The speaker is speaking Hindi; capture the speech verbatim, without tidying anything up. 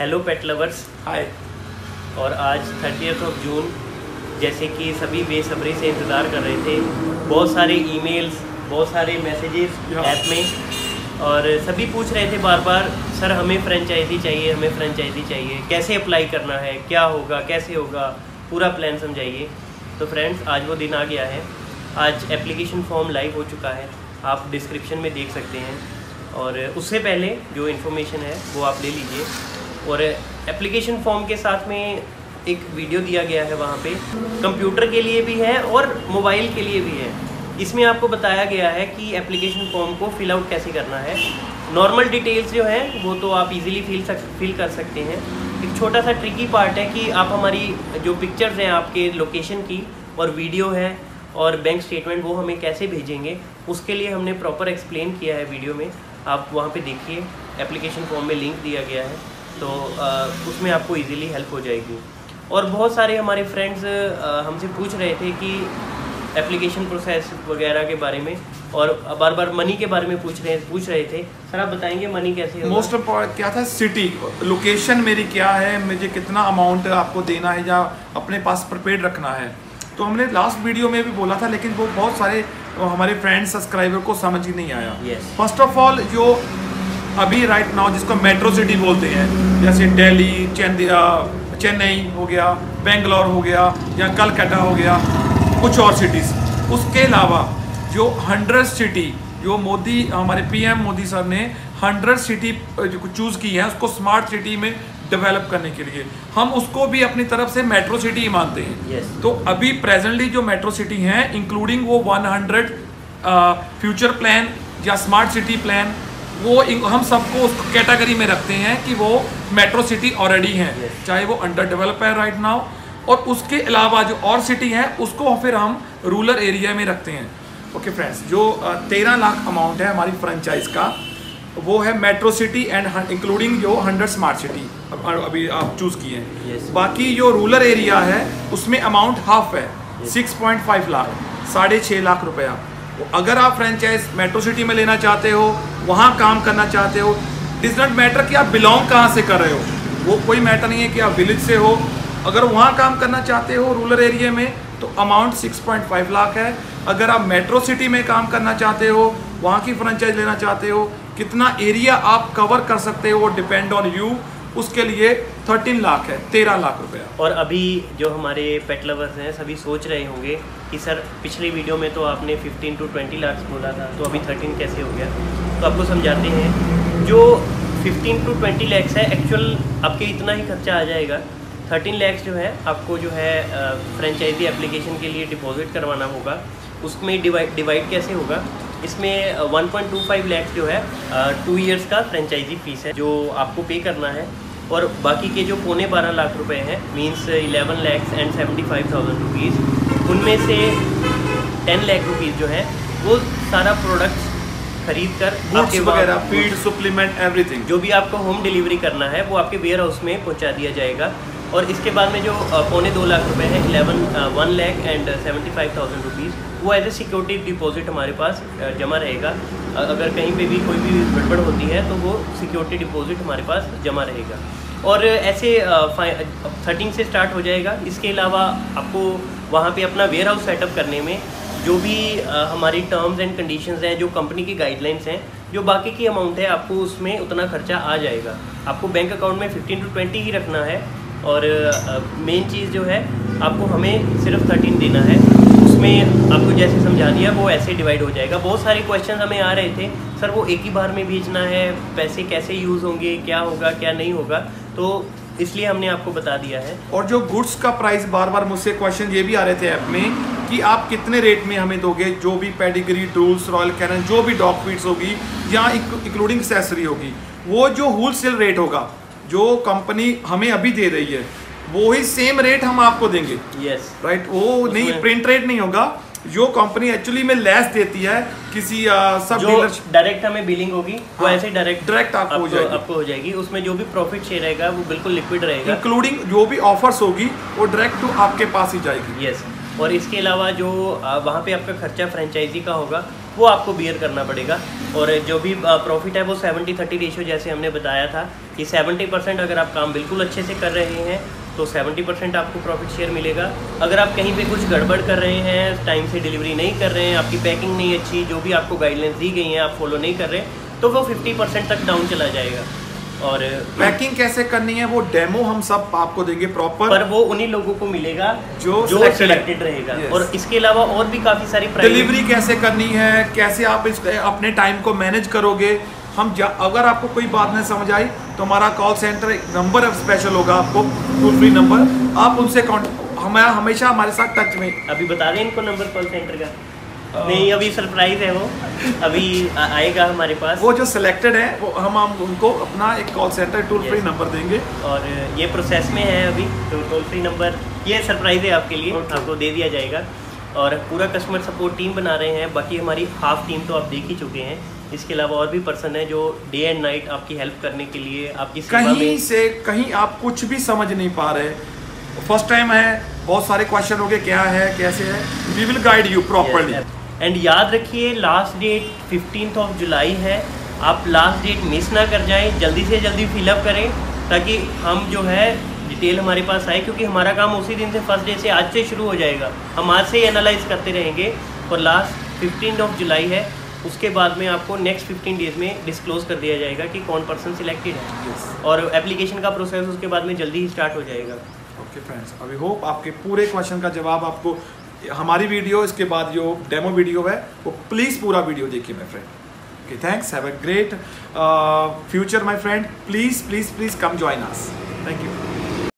हेलो पेट लवर्स, हाय। और आज थर्टीएथ ऑफ जून, जैसे कि सभी बेसब्री से इंतज़ार कर रहे थे, बहुत सारे ईमेल्स, बहुत सारे मैसेजेस ऐप में, और सभी पूछ रहे थे बार बार, सर हमें फ्रेंचाइजी चाहिए, हमें फ्रेंचाइजी चाहिए, कैसे अप्लाई करना है, क्या होगा, कैसे होगा, पूरा प्लान समझाइए। तो फ्रेंड्स, आज वो दिन आ गया है। आज एप्लीकेशन फॉर्म लाइव हो चुका है, आप डिस्क्रिप्शन में देख सकते हैं, और उससे पहले जो इन्फॉर्मेशन है वो आप ले लीजिए। और एप्लीकेशन फॉर्म के साथ में एक वीडियो दिया गया है, वहाँ पे कंप्यूटर के लिए भी है और मोबाइल के लिए भी है। इसमें आपको बताया गया है कि एप्लीकेशन फॉर्म को फिल आउट कैसे करना है। नॉर्मल डिटेल्स जो है वो तो आप इजीली फिल फिल कर सकते हैं। एक छोटा सा ट्रिकी पार्ट है कि आप हमारी जो पिक्चर्स हैं आपके लोकेशन की, और वीडियो है, और बैंक स्टेटमेंट, वो हमें कैसे भेजेंगे, उसके लिए हमने प्रॉपर एक्सप्लेन किया है वीडियो में। आप वहाँ पे देखिए, एप्लीकेशन फॉर्म में लिंक दिया गया है, तो आ, उसमें आपको इजीली हेल्प हो जाएगी। और बहुत सारे हमारे फ्रेंड्स हमसे पूछ रहे थे कि एप्लीकेशन प्रोसेस वगैरह के बारे में, और बार बार मनी के बारे में पूछ रहे पूछ रहे थे। सर आप बताएंगे मनी कैसे होगा? मोस्ट इम्पोर्टेंट क्या था, सिटी, लोकेशन मेरी क्या है, मुझे कितना अमाउंट आपको देना है या अपने पास प्रिपेड रखना है। तो हमने लास्ट वीडियो में भी बोला था, लेकिन वो बहुत सारे हमारे फ्रेंड्स सब्सक्राइबर को समझ ही नहीं आया। फर्स्ट ऑफ ऑल, जो अभी राइट नाउ जिसको मेट्रो सिटी बोलते हैं, जैसे दिल्ली, चेन्नई हो गया, बेंगलोर हो गया, या कलकत्ता हो गया, कुछ और सिटीज़। उसके अलावा जो हंड्रेड सिटी, जो मोदी, हमारे पीएम मोदी सर ने हंड्रेड सिटी जो चूज़ की है उसको स्मार्ट सिटी में डेवलप करने के लिए, हम उसको भी अपनी तरफ से मेट्रो सिटी ही मानते हैं। yes. तो अभी प्रेजेंटली जो मेट्रो सिटी हैं, इंक्लूडिंग वो हंड्रेड फ्यूचर प्लान या स्मार्ट सिटी प्लान, वो हम सबको उस कैटेगरी में रखते हैं कि वो मेट्रो सिटी ऑलरेडी हैं। yes. चाहे वो अंडर डेवलप है राइट नाउ, और उसके अलावा जो और सिटी हैं उसको फिर हम रूरल एरिया में रखते हैं। ओके okay, फ्रेंड्स, जो तेरह लाख अमाउंट है हमारी फ्रेंचाइज का, वो है मेट्रो सिटी एंड इंक्लूडिंग जो हंड्रेड स्मार्ट सिटी अभी आप चूज़ किए हैं। yes. बाकी जो रूरल एरिया है उसमें अमाउंट हाफ है, सिक्स पॉइंट फाइव लाख साढ़े छः लाख रुपया। अगर आप फ्रेंचाइज मेट्रो सिटी में लेना चाहते हो, वहाँ काम करना चाहते हो, डिज नॉट मैटर कि आप बिलोंग कहाँ से कर रहे हो, वो कोई मैटर नहीं है कि आप विलेज से हो। अगर वहाँ काम करना चाहते हो रूरल एरिया में, तो amount six point five lakh है। अगर आप मेट्रो सिटी में काम करना चाहते हो, वहाँ की फ्रेंचाइज लेना चाहते हो, कितना एरिया आप कवर कर सकते हो डिपेंड ऑन यू, उसके लिए थर्टीन लाख है, तेरह लाख रुपया। और अभी जो हमारे पेट लवर्स हैं सभी सोच रहे होंगे कि सर पिछली वीडियो में तो आपने फिफ्टीन टू ट्वेंटी लाख बोला था, तो अभी थर्टीन कैसे हो गया? तो आपको समझाते हैं, जो फिफ्टीन टू ट्वेंटी लाख है एक्चुअल आपके इतना ही खर्चा आ जाएगा। थर्टीन लाख जो है आपको जो है फ्रेंचाइजी एप्लीकेशन के लिए डिपॉजिट करवाना होगा। उसमें डिवाइड डिवाइड कैसे होगा? इसमें one point two five lakh जो है टू इयर्स का फ्रेंचाइजी फीस है जो आपको पे करना है, और बाकी के जो पौने बारह लाख रुपए हैं, means eleven lakhs and seventy five thousand rupees, उनमें से टेन लाख रुपीज़ जो है वो सारा प्रोडक्ट खरीद कर, आपके वगैरह फीड सप्लीमेंट एवरीथिंग जो भी आपको होम डिलीवरी करना है वो आपके वेयर हाउस में पहुंचा दिया जाएगा। और इसके बाद में जो पौने दो लाख रुपए हैं, eleven one lakh and seventy five thousand rupees, वो एज ए सिक्योरिटी डिपॉजिट हमारे पास जमा रहेगा। अगर कहीं पे भी कोई भी गड़बड़ होती है तो वो सिक्योरिटी डिपॉजिट हमारे पास जमा रहेगा। और ऐसे थर्टीन से स्टार्ट हो जाएगा। इसके अलावा आपको वहाँ पे अपना वेयर हाउस सेटअप करने में जो भी हमारी टर्म्स एंड कंडीशंस हैं, जो कंपनी की गाइडलाइंस हैं, जो बाकी की अमाउंट है, आपको उसमें उतना खर्चा आ जाएगा। आपको बैंक अकाउंट में फिफ्टीन टू ट्वेंटी ही रखना है, और मेन चीज़ जो है आपको हमें सिर्फ थर्टीन देना है। उसमें आपको जैसे समझा दिया वो ऐसे डिवाइड हो जाएगा। बहुत सारे क्वेश्चन हमें आ रहे थे, सर वो एक ही बार में भेजना है, पैसे कैसे यूज़ होंगे, क्या होगा क्या नहीं होगा, तो इसलिए हमने आपको बता दिया है। और जो गुड्स का प्राइस, बार बार मुझसे क्वेश्चन ये भी आ रहे थे ऐप में कि आप कितने रेट में हमें दोगे, जो भी पेडिग्री, टूल्स, रॉयल कैनन, जो भी डॉग फीड्स होगी या इंक्लूडिंग एक्सेसरी होगी, वो जो होल सेल रेट होगा जो कंपनी हमें अभी दे रही है, वो ही सेम रेट हम आपको देंगे। Yes yes. Right right? वो नहीं, प्रिंट रेट नहीं होगा, जो कंपनी एक्चुअली में लेस देती है किसी सब डीलर, डायरेक्ट हमें बिलिंग होगी वो ऐसे डायरेक्ट डायरेक्ट आपको हो जाएगी, आपको हो जाएगी। उसमें जो भी प्रॉफिट शेयर रहेगा वो बिल्कुल लिक्विड रहेगा, इंक्लूडिंग जो भी ऑफर्स होगी वो डायरेक्ट तो आपके पास ही जाएगी। Yes yes. और इसके अलावा जो वहाँ पे आपका खर्चा फ्रेंचाइजी का होगा वो आपको बियर करना पड़ेगा। और जो भी प्रॉफिट है वो सेवेंटी थर्टी रेशियो जैसे हमने बताया था कि सेवेंटी परसेंट अगर आप काम बिल्कुल अच्छे से कर रहे हैं तो सेवेंटी परसेंट आपको प्रॉफिट शेयर मिलेगा। अगर आप कहीं पे कुछ गड़बड़ कर रहे हैं, टाइम से डिलीवरी नहीं कर रहे हैं, आपकी पैकिंग नहीं अच्छी, जो भी आपको गाइडलाइंस दी गई हैं आप फॉलो नहीं कर रहे, तो वो फिफ्टी परसेंट तक डाउन चला जाएगा। और पैकिंग कैसे करनी है वो डेमो हम सब आपको देंगे प्रॉपर, पर वो उन्हीं लोगों को मिलेगा जो जो सिलेक्टेड रहेगा। yes. और इसके अलावा और भी काफ़ी सारी डिलीवरी कैसे करनी है, कैसे आप इस अपने टाइम को मैनेज करोगे। हम अगर आपको कोई बात नहीं समझ आई तो हमारा कॉल सेंटर एक नंबर स्पेशल होगा आपको, टोल फ्री नंबर, आप उनसे कॉन्टेक्ट, हमारा हमेशा हमारे साथ टच में। अभी बता दें इनको नंबर कॉल सेंटर का? नहीं, अभी सरप्राइज है वो, अभी आएगा हमारे पास। वो जो सिलेक्टेड है वो हम हम उनको अपना एक call centre toll free number देंगे और ये प्रोसेस में है अभी, तो टोल फ्री नंबर ये सरप्राइज है आपके लिए, आपको दे दिया जाएगा। और पूरा कस्टमर सपोर्ट टीम बना रहे हैं, बाकी हमारी हाफ टीम तो आप देख ही चुके हैं, इसके अलावा और भी पर्सन है जो डे एंड नाइट आपकी हेल्प करने के लिए आपकी कहीं से कहीं आप कुछ भी समझ नहीं पा रहे, फर्स्ट टाइम है, बहुत सारे क्वेश्चन हो गए क्या है कैसे है, we will guide you properly. And याद रखिए last date fifteenth of July है, आप लास्ट डेट मिस ना कर जाएं, जल्दी से जल्दी फिलअप करें ताकि हम जो है डिटेल हमारे पास आए, क्योंकि हमारा काम उसी दिन से फर्स्ट डे से आज से शुरू हो जाएगा, हम आज से ही एनालाइज करते रहेंगे। और लास्ट फिफ्टीन ऑफ जुलाई है, उसके बाद में आपको नेक्स्ट फिफ्टीन डेज़ में डिस्क्लोज कर दिया जाएगा कि कौन पर्सन सिलेक्टेड है। yes. और एप्लीकेशन का प्रोसेस उसके बाद में जल्दी ही स्टार्ट हो जाएगा। ओके फ्रेंड्स, आई होप आपके पूरे क्वेश्चन का जवाब आपको हमारी वीडियो, इसके बाद जो डेमो वीडियो है वो प्लीज़ पूरा वीडियो देखिए my friend. Okay thanks, have a great future my friend, please please please come join us. Thank you.